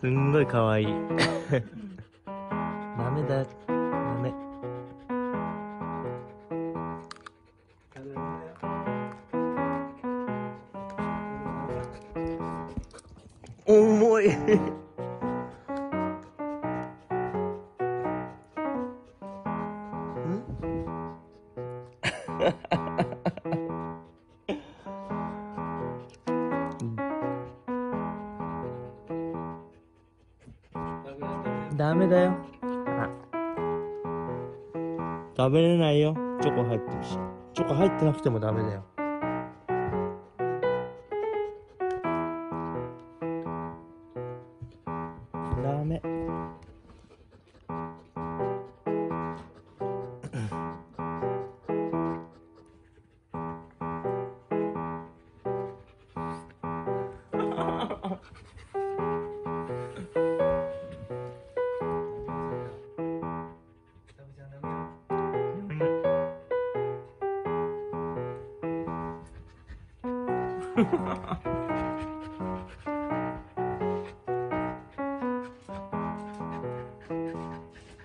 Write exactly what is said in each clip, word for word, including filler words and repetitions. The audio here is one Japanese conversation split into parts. すんごいかわいい。ダメだ、ダメ。重い。ダメだよ。食べれないよ。チョコ入ってるし。チョコ入ってなくてもダメだよ。ダメ。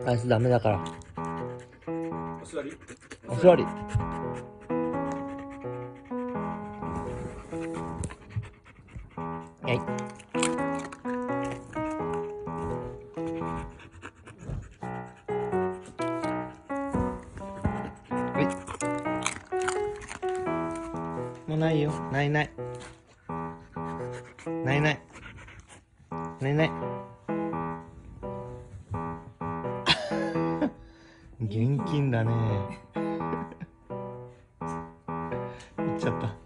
あいつダメだから。お座り。お座り。はい。もうないよ。ないない。ないない。ないない。現金だね。いっちゃった。